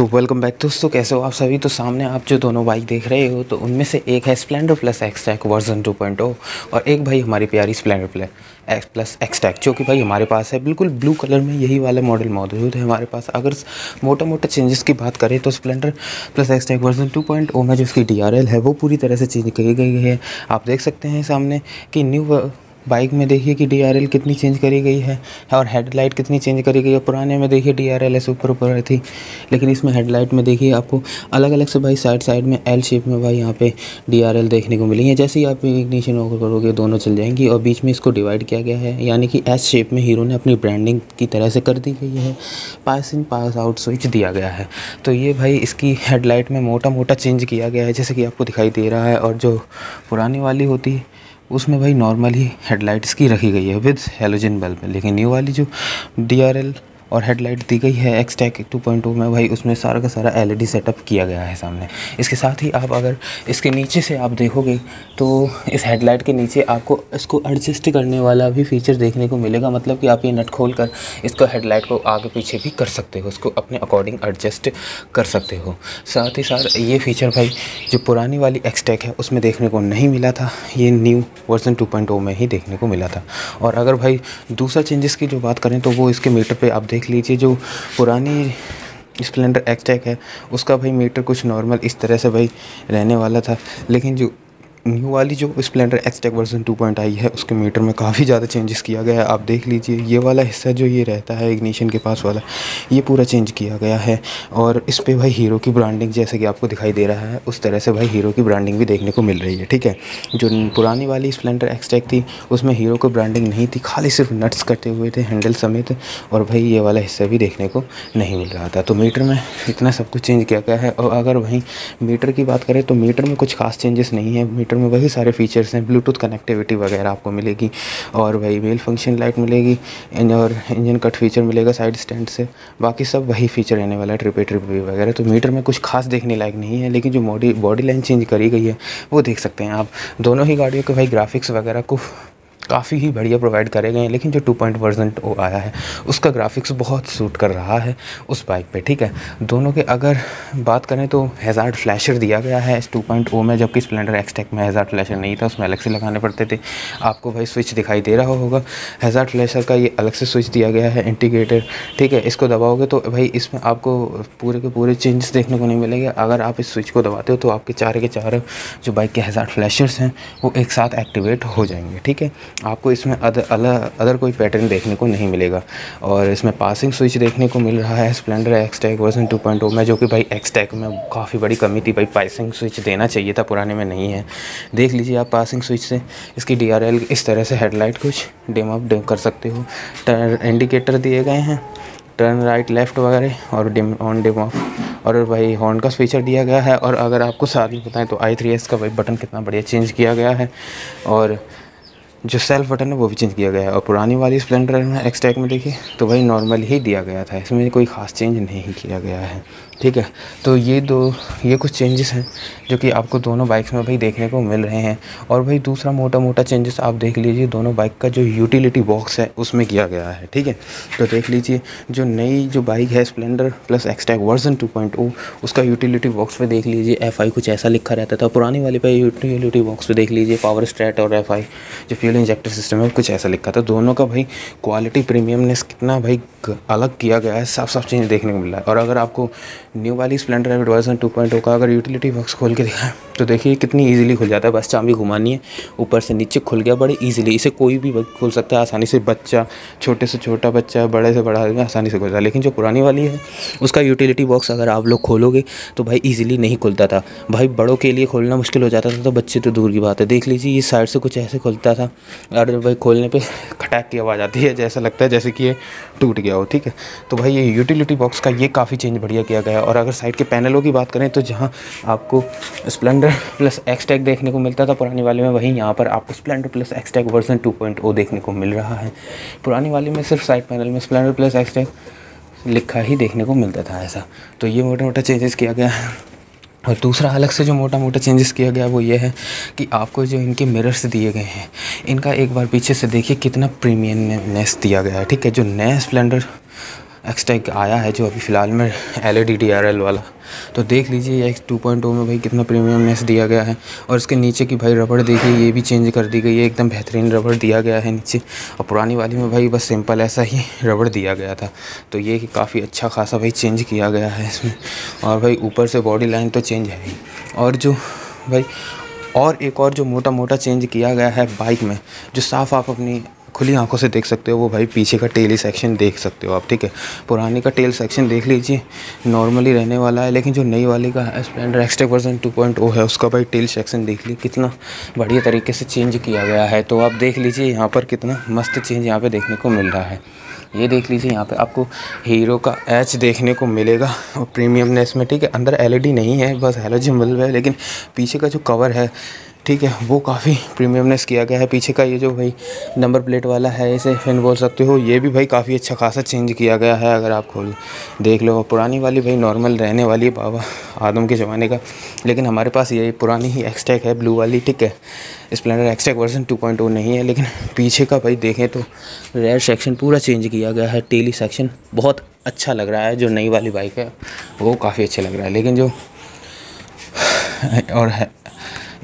तो welcome back दोस्तों, कैसे हो आप सभी। तो सामने आप जो दोनों बाइक देख रहे हो तो उनमें से एक है स्प्लेंडर प्लस एक्सटेक वर्जन 2.0 और एक भाई हमारी प्यारी स्प्लेंडर प्लस एक्सटेक, जो कि भाई हमारे पास है बिल्कुल ब्लू कलर में। यही वाला मॉडल मौजूद है हमारे पास। अगर मोटा मोटा चेंजेस की बात करें तो स्प्लेंडर प्लस एक्सटेक वर्जन 2.0 में जो उसकी DRL है वो पूरी तरह से चेंज की गई है। आप देख सकते हैं सामने कि न्यू बाइक में देखिए कि DRL कितनी चेंज करी गई है और हेडलाइट कितनी चेंज करी गई है। पुराने में देखिए DRL ऐसे ऊपर ऊपर थी, लेकिन इसमें हेडलाइट में देखिए आपको अलग अलग से भाई साइड साइड में L शेप में भाई यहाँ पे DRL देखने को मिली है। जैसे ही आप इग्निशन ओवर करोगे दोनों चल जाएंगी और बीच में इसको डिवाइड किया गया है, यानी कि एच शेप में हीरो ने अपनी ब्रांडिंग की तरह से कर दी गई है। पास इन पास आउट स्विच दिया गया है। तो ये भाई इसकी हेडलाइट में मोटा मोटा चेंज किया गया है, जैसे कि आपको दिखाई दे रहा है। और जो पुरानी वाली होती है उसमें भाई नॉर्मल ही हेडलाइट्स की रखी गई है विद हेलोजन बल्ब, लेकिन न्यू वाली जो DRL और हेडलाइट दी गई है एक्सटेक 2.0 में भाई उसमें सारा का सारा LED सेटअप किया गया है सामने। इसके साथ ही आप अगर इसके नीचे से आप देखोगे तो इस हेडलाइट के नीचे आपको इसको एडजस्ट करने वाला भी फीचर देखने को मिलेगा। मतलब कि आप ये नट खोल कर इसको हेडलाइट को आगे पीछे भी कर सकते हो, उसको अपने अकॉर्डिंग एडजस्ट कर सकते हो। साथ ही साथ ये फीचर भाई जो पुरानी वाली एक्सटेक है उसमें देखने को नहीं मिला था, ये न्यू वर्जन 2.0 में ही देखने को मिला था। और अगर भाई दूसरा चेंजेस की जो बात करें तो वो इसके मीटर पर आप देख लीजिए। जो पुरानी स्प्लेंडर एक्सटेक है उसका भाई मीटर कुछ नॉर्मल इस तरह से भाई रहने वाला था, लेकिन जो न्यू वाली जो स्प्लेंडर एक्सटेक वर्जन 2.0 आई है उसके मीटर में काफ़ी ज़्यादा चेंजेस किया गया है। आप देख लीजिए ये वाला हिस्सा जो ये रहता है इग्निशन के पास वाला, ये पूरा चेंज किया गया है और इस पे भाई हीरो की ब्रांडिंग जैसे कि आपको दिखाई दे रहा है उस तरह से भाई हीरो की ब्रांडिंग भी देखने को मिल रही है। ठीक है, जो पुरानी वाली स्प्लेंडर एक्सटेक थी उसमें हीरो की ब्रांडिंग नहीं थी, खाली सिर्फ नट्स कटे हुए थे हैंडल समेत, और भाई ये वाला हिस्सा भी देखने को नहीं मिल रहा था। तो मीटर में इतना सब कुछ चेंज किया गया है। और अगर वहीं मीटर की बात करें तो मीटर में कुछ खास चेंजेस नहीं है, में वही सारे फीचर्स हैं। ब्लूटूथ कनेक्टिविटी वगैरह आपको मिलेगी और भाई मेल फंक्शन लाइट मिलेगी और इंजन कट फीचर मिलेगा साइड स्टैंड से, बाकी सब वही फीचर रहने वाला है, ट्रिपे वगैरह। तो मीटर में कुछ खास देखने लायक नहीं है, लेकिन जो बॉडी लाइन चेंज करी गई है वो देख सकते हैं आप। दोनों ही गाड़ियों के भाई ग्राफिक्स वगैरह को काफ़ी ही बढ़िया प्रोवाइड करे गए हैं, लेकिन जो 2.0 वर्जन आया है उसका ग्राफिक्स बहुत सूट कर रहा है उस बाइक पे। ठीक है, दोनों के अगर बात करें तो हैज़ार्ड फ्लैशर दिया गया है इस 2.0 में, जबकि स्प्लेंडर एक्सटेक में हैज़ार्ड फ्लैशर नहीं था, उसमें अलग से लगाने पड़ते थे। आपको भाई स्विच दिखाई दे रहा होगा, हैज़ार्ड फ्लैशर का ये अलग से स्विच दिया गया है इंडिकेटर। ठीक है, इसको दबाओगे तो भाई इसमें आपको पूरे के पूरे चेंजेस देखने को नहीं मिलेंगे। अगर आप इस स्विच को दबाते हो तो आपके चारे के चार जो बाइक के हैज़ार्ड फ्लैशर्स हैं वो एक साथ एक्टिवेट हो जाएंगे। ठीक है, आपको इसमें अदर कोई पैटर्न देखने को नहीं मिलेगा। और इसमें पासिंग स्विच देखने को मिल रहा है स्प्लेंडर एक्सटेक वर्जन 2.0 में, जो कि भाई एक्सटेक में काफ़ी बड़ी कमी थी, भाई पासिंग स्विच देना चाहिए था, पुराने में नहीं है। देख लीजिए आप पासिंग स्विच से इसकी DRL इस तरह से हेडलाइट कुछ डिम अप कर सकते हो। इंडिकेटर दिए गए हैं, टर्न राइट लेफ़्ट वगैरह और डिम ऑन डिम ऑफ, और भाई हॉर्न का फीचर दिया गया है। और अगर आपको साथ में बताएँ तो i3s का भाई बटन कितना बढ़िया चेंज किया गया है और जो सेल्फ बटन है वो भी चेंज किया गया है। और पुरानी वाली स्प्लेंडर में एक्सटेक में देखिए तो वही नॉर्मल ही दिया गया था, इसमें कोई ख़ास चेंज नहीं किया गया है। ठीक है, तो ये कुछ चेंजेस हैं जो कि आपको दोनों बाइक्स में भाई देखने को मिल रहे हैं। और भाई दूसरा मोटा मोटा चेंजेस आप देख लीजिए दोनों बाइक का जो यूटिलिटी बॉक्स है उसमें किया गया है। ठीक है, तो देख लीजिए जो नई जो बाइक है स्प्लेंडर प्लस एक्सटेक वर्जन 2.0 उसका यूटिलिटी बॉक्स पर देख लीजिए FI कुछ ऐसा लिखा रहता था, पुरानी वाली पे यूटिलिटी बॉक्स पर देख लीजिए पावर स्ट्रैट और FI जो फ्यूल इंजेक्टर सिस्टम है कुछ ऐसा लिखा था। दोनों का भाई क्वालिटी प्रीमियमनेस कितना भाई अलग किया गया है, साफ साफ चेंज देखने को मिल रहा है। और अगर आपको न्यू वाली स्प्लेंडर वर्जन 2.0 का अगर यूटिलिटी बॉक्स खोल के दिखाएं तो देखिए कितनी इजीली खुल जाता है, बस चाबी घुमानी है ऊपर से नीचे खुल गया बड़े इजीली। इसे कोई भी खोल सकता है आसानी से, बच्चा, छोटे से छोटा बच्चा, बड़े से बड़ा आदमी आसानी से खुलता है। लेकिन जो पुरानी वाली है उसका यूटिलिटी बॉक्स अगर आप लोग खोलोगे तो भाई ईजिली नहीं खुलता था, भाई बड़ों के लिए खोलना मुश्किल हो जाता था, तो बच्चे तो दूर की बात है। देख लीजिए ये साइड से कुछ ऐसे खुलता था और भाई खोलने पर खटाक की आवाज़ आती है, जैसा लगता है जैसे कि ये टूट गया हो। ठीक है, तो भाई ये यूटिलिटी बॉक्स का ये काफ़ी चेंज बढ़िया किया गया। और अगर साइड के पैनलों की बात करें तो जहाँ आपको स्प्लेंडर प्लस एक्सटेक देखने को मिलता था पुरानी वाले में, वहीं यहाँ पर आपको स्प्लेंडर प्लस एक्सटेक वर्जन 2.0 देखने को मिल रहा है। पुरानी वाले में सिर्फ साइड पैनल में स्प्लेंडर प्लस एक्सटेक लिखा ही देखने को मिलता था ऐसा। तो ये मोटा मोटा चेंजेस किया गया है। और दूसरा अलग से जो मोटा मोटा चेंजेस किया गया वो ये है कि आपको जो इनके मिरर्स दिए गए हैं इनका एक बार पीछे से देखिए कितना प्रीमियमनेस दिया गया है। ठीक है, जो नया स्प्लेंडर एक्सटेक आया है जो अभी फ़िलहाल में LED DRL वाला, तो देख लीजिए X2.0 में भाई कितना प्रीमियमनेस दिया गया है। और इसके नीचे की भाई रबड़ देखिए ये भी चेंज कर दी गई है, एकदम बेहतरीन रबड़ दिया गया है नीचे। और पुरानी वाली में भाई बस सिंपल ऐसा ही रबड़ दिया गया था, तो ये काफ़ी अच्छा खासा भाई चेंज किया गया है इसमें। और भाई ऊपर से बॉडी लाइन तो चेंज है ही, और जो भाई एक और जो मोटा मोटा चेंज किया गया है बाइक में, जो साफ़ आप अपनी खुली आंखों से देख सकते हो, वो भाई पीछे का टेल सेक्शन देख सकते हो आप, ठीक है। पुराने का टेल सेक्शन देख लीजिए नॉर्मली रहने वाला है, लेकिन जो नई वाली का स्प्लेंडर एक्सटेक वर्जन 2.0 है उसका भाई टेल सेक्शन देख लीजिए कितना बढ़िया तरीके से चेंज किया गया है। तो आप देख लीजिए यहाँ पर कितना मस्त चेंज यहाँ पर देखने को मिल रहा है। ये देख लीजिए यहाँ पे आपको हीरो का एच देखने को मिलेगा और प्रीमियमनेस में, ठीक है। अंदर LED नहीं है, बस हैलोजन बल्ब है, लेकिन पीछे का जो कवर है, ठीक है, वो काफ़ी प्रीमियमनेस किया गया है। पीछे का ये जो भाई नंबर प्लेट वाला है, इसे फैन बोल सकते हो, ये भी भाई काफ़ी अच्छा खासा चेंज किया गया है। अगर आप खोल देख लो, पुरानी वाली भाई नॉर्मल रहने वाली है बाबा आदम के ज़माने का, लेकिन हमारे पास ये पुरानी ही एक्सटेक है ब्लू वाली, ठीक है। स्प्लेंडर एक्सटेक वर्जन 2.0 नहीं है, लेकिन पीछे का भाई देखें तो रेयर सेक्शन पूरा चेंज किया गया है, टेली सेक्शन बहुत अच्छा लग रहा है। जो नई वाली बाइक है वो काफ़ी अच्छा लग रहा है, लेकिन जो और है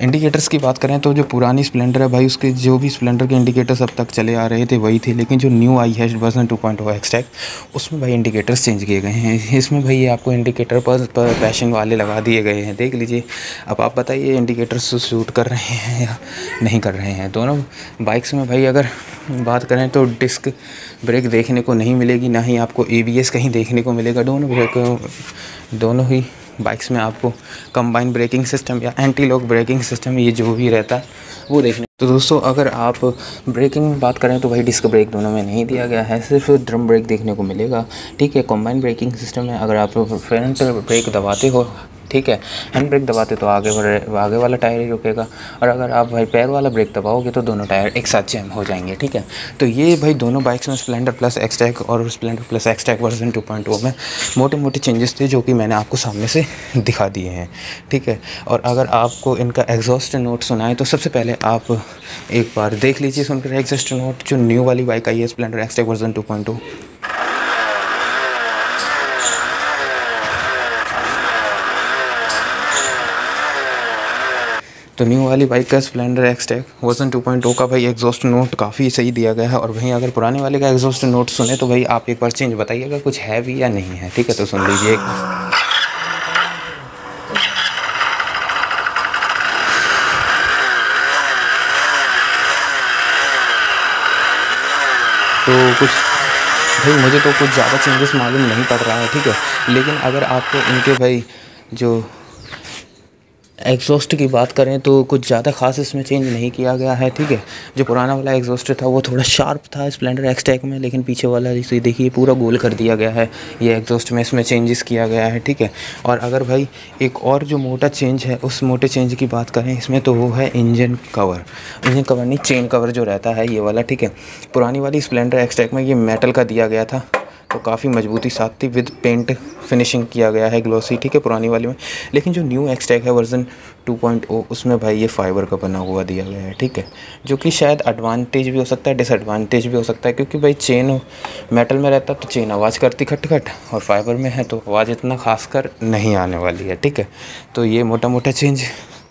इंडिकेटर्स की बात करें तो जो पुरानी स्प्लेंडर है भाई, उसके जो भी स्प्लेंडर के इंडिकेटर्स अब तक चले आ रहे थे वही थे, लेकिन जो न्यू आई है वर्जन 2.0 एक्सटेक, उसमें भाई इंडिकेटर्स चेंज किए गए हैं। इसमें भाई आपको इंडिकेटर पर पैशन वाले लगा दिए गए हैं, देख लीजिए। अब आप बताइए इंडिकेटर्स शूट कर रहे हैं या नहीं कर रहे हैं। दोनों बाइक्स में भाई अगर बात करें तो डिस्क ब्रेक देखने को नहीं मिलेगी, ना ही आपको ABS कहीं देखने को मिलेगा। दोनों ही बाइक्स में आपको कंबाइन ब्रेकिंग सिस्टम या एंटी लॉक ब्रेकिंग सिस्टम, ये जो भी रहता है वो देखने। तो दोस्तों अगर आप ब्रेकिंग बात करें तो भाई डिस्क ब्रेक दोनों में नहीं दिया गया है, सिर्फ ड्रम ब्रेक देखने को मिलेगा, ठीक है। कंबाइन ब्रेकिंग सिस्टम है, अगर आप फ्रंट ब्रेक दबाते हो, ठीक है, हैंड ब्रेक दबाते तो आगे वाला टायर ही रुकेगा, और अगर आप भाई पैर वाला ब्रेक दबाओगे तो दोनों टायर एक साथ जैम हो जाएंगे, ठीक है। तो ये भाई दोनों बाइक्स में स्प्लेंडर प्लस एक्सटेक और स्प्लेंडर प्लस एक्सटेक वर्जन 2.0 में मोटे मोटे चेंजेस थे, जो कि मैंने आपको सामने से दिखा दिए हैं, ठीक है। और अगर आपको इनका एग्जॉस्ट नोट सुनाए तो सबसे पहले आप एक बार देख लीजिए सुनकर एग्जॉस्ट नोट, जो न्यू वाली बाइक आई है स्प्लेंडर एक्सटेक वर्जन 2.0। तो न्यू वाली बाइक का स्प्लेंडर एक्सटेक वर्जन 2.0 का भाई एग्जॉस्ट नोट काफ़ी सही दिया गया है। और वहीं अगर पुराने वाले का एग्जॉस्ट नोट सुने तो भाई आप एक बार चेंज बताइएगा कुछ है भी या नहीं है, ठीक है। तो सुन लीजिए, तो कुछ भाई मुझे तो कुछ ज़्यादा चेंजेस मालूम नहीं पड़ रहा है, ठीक है। लेकिन अगर आपको इनके भाई जो एग्जॉस्ट की बात करें तो कुछ ज़्यादा खास इसमें चेंज नहीं किया गया है, ठीक है। जो पुराना वाला एग्जॉस्ट था वो थोड़ा शार्प था स्प्लेंडर एक्सटेक में, लेकिन पीछे वाला जिसे देखिए पूरा गोल कर दिया गया है, ये एग्जॉस्ट में इसमें चेंजेस किया गया है, ठीक है। और अगर भाई एक और जो मोटा चेंज है, उस मोटे चेंज की बात करें इसमें, तो वो है इंजन कवर नहीं, चेन कवर जो रहता है ये वाला, ठीक है। पुरानी वाली स्प्लेंडर एक्सटेक में ये मेटल का दिया गया था, तो काफ़ी मजबूती साथ थी, विद पेंट फिनिशिंग किया गया है ग्लॉसी, ठीक है, पुरानी वाली में। लेकिन जो न्यू एक्सटेक है वर्जन 2.0 उसमें भाई ये फाइबर का बना हुआ दिया गया है, ठीक है, जो कि शायद एडवांटेज भी हो सकता है, डिसएडवांटेज भी हो सकता है, क्योंकि भाई चेन मेटल में रहता तो चेन आवाज़ करती खट खट, और फाइबर में है तो आवाज़ इतना खास कर नहीं आने वाली है, ठीक है। तो ये मोटा मोटा चेंज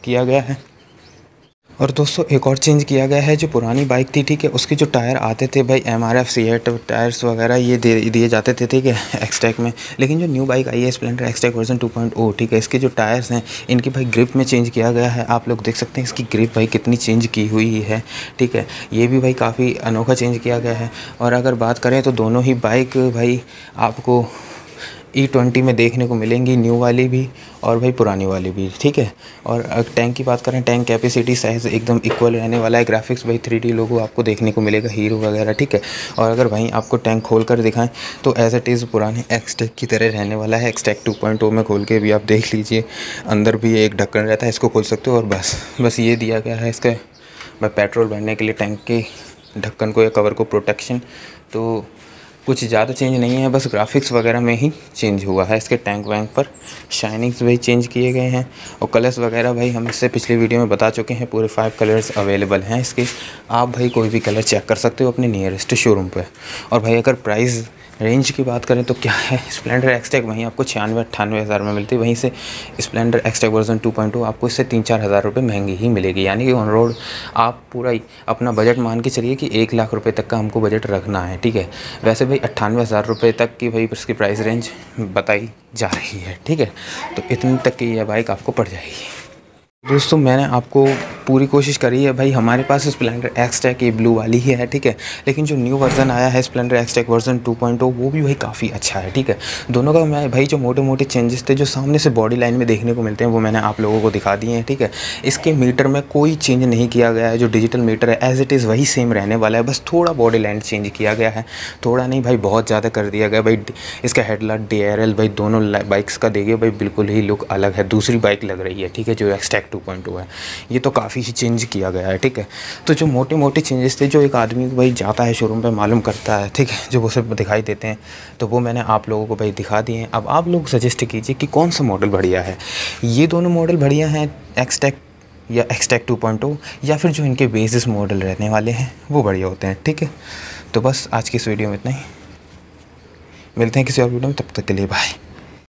किया गया है। और दोस्तों एक और चेंज किया गया है, जो पुरानी बाइक थी, ठीक है, उसके जो टायर आते थे भाई MRF टायर्स वगैरह ये दिए जाते थे, ठीक है, एक्सटेक में। लेकिन जो न्यू बाइक आई है स्प्लेंडर एक्सटेक वर्जन 2.0, ठीक है, इसके जो टायर्स हैं इनकी भाई ग्रिप में चेंज किया गया है। आप लोग देख सकते हैं इसकी ग्रिप भाई कितनी चेंज की हुई है, ठीक है, ये भी भाई काफ़ी अनोखा चेंज किया गया है। और अगर बात करें तो दोनों ही बाइक भाई आपको E20 में देखने को मिलेंगी, न्यू वाली भी और भाई पुरानी वाली भी, ठीक है। और टैंक की बात करें, टैंक कैपेसिटी साइज़ एकदम इक्वल रहने वाला है। ग्राफिक्स भाई 3D लोगो आपको देखने को मिलेगा हीरो वगैरह, ठीक है। और अगर भाई आपको टैंक खोल कर दिखाएं तो एज़ इट इज़ पुराने एक्सटेक की तरह रहने वाला है। एक्सटेक 2.0 में खोल के भी आप देख लीजिए, अंदर भी एक ढक्कन रहता है, इसको खोल सकते हो, और बस ये दिया गया है इसका भाई पेट्रोल भरने के लिए टैंक के ढक्कन को या कवर को प्रोटेक्शन। तो कुछ ज़्यादा चेंज नहीं है, बस ग्राफिक्स वगैरह में ही चेंज हुआ है। इसके टैंक वैंक पर शाइनिंग्स भाई चेंज किए गए हैं, और कलर्स वगैरह भाई हम इससे पिछली वीडियो में बता चुके हैं, पूरे 5 कलर्स अवेलेबल हैं इसके। आप भाई कोई भी कलर चेक कर सकते हो अपने नियरेस्ट शोरूम पर। और भाई अगर प्राइस रेंज की बात करें तो क्या है, स्प्लेंडर एक्सटेक वहीं आपको 96-98 हज़ार में मिलती है। वहीं से स्प्लेंडर एक्सटेक वर्जन 2.0 आपको इससे 3-4 हज़ार रुपये महंगी ही मिलेगी। यानी कि ऑन रोड आप पूरा अपना बजट मान के चलिए कि 1 लाख रुपए तक का हमको बजट रखना है, ठीक है। वैसे भाई 98 हज़ार रुपये तक की भाई इसकी प्राइस रेंज बताई जा रही है, ठीक है। तो इतने तक की यह बाइक आपको पड़ जाएगी। दोस्तों मैंने आपको पूरी कोशिश करी है, भाई हमारे पास स्प्लेंडर एक्सटेक ये ब्लू वाली ही है, ठीक है। लेकिन जो न्यू वर्ज़न आया है स्प्लेंडर एक्सटेक वर्जन 2.0 वो भी भाई काफ़ी अच्छा है, ठीक है। दोनों का मैं भाई जो मोटे मोटे चेंजेस थे जो सामने से बॉडी लाइन में देखने को मिलते हैं वो मैंने आप लोगों को दिखा दिए हैं, ठीक है। इसके मीटर में कोई चेंज नहीं किया गया है, जो डिजिटल मीटर है एज़ इट इज़ वही सेम रहने वाला है, बस थोड़ा बॉडी लाइन चेंज किया गया है। थोड़ा नहीं भाई बहुत ज़्यादा कर दिया गया भाई। इसका हेडलाइट DRL भाई दोनों बाइक्स का देखिए भाई बिल्कुल ही लुक अलग है, दूसरी बाइक लग रही है, ठीक है, जो एक्सटेक 2.0 है। ये तो काफ़ी ही चेंज किया गया है, ठीक है। तो जो मोटे मोटे चेंजेस थे जो एक आदमी भाई जाता है शोरूम पे मालूम करता है, ठीक है, जो वो सब दिखाई देते हैं, तो वो मैंने आप लोगों को भाई दिखा दिए हैं। अब आप लोग सजेस्ट कीजिए कि कौन सा मॉडल बढ़िया है। ये दोनों मॉडल बढ़िया हैं, एक्सटेक या एक्सटेक 2.0, या फिर जो इनके बेसिस मॉडल रहने वाले हैं वो बढ़िया होते हैं, ठीक है। तो बस आज की इस वीडियो में इतना ही, मिलते हैं किसी और वीडियो में, तब तक के लिए बाय।